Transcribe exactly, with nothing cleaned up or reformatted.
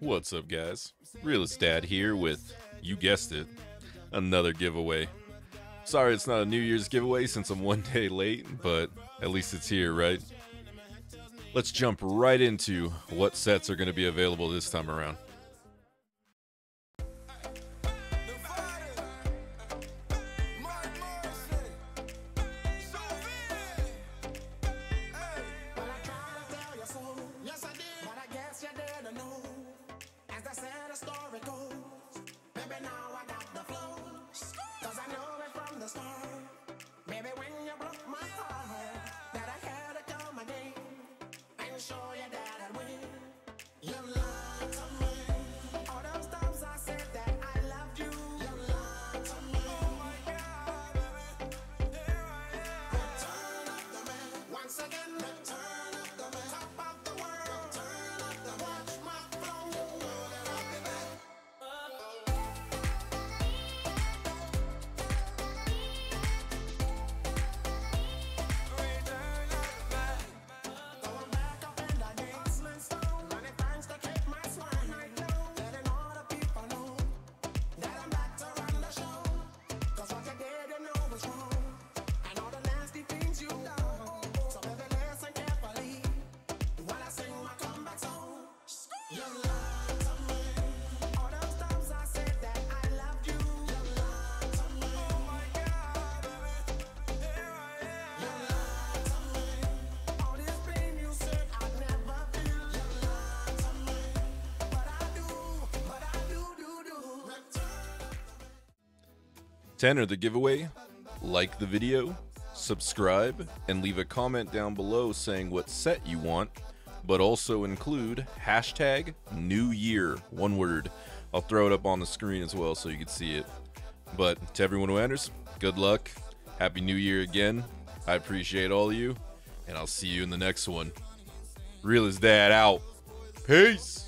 What's up, guys? Realest Dad here with, you guessed it, another giveaway. Sorry it's not a New Year's giveaway since I'm one day late, but at least it's here, right? Let's jump right into what sets are going to be available this time around. ten are the giveaway. Like the video, subscribe, and leave a comment down below saying what set you want, but also include hashtag New Year, one word. I'll throw it up on the screen as well so you can see it. But to everyone who enters, good luck. Happy New Year again. I appreciate all of you, and I'll see you in the next one. Realest Dad out. Peace.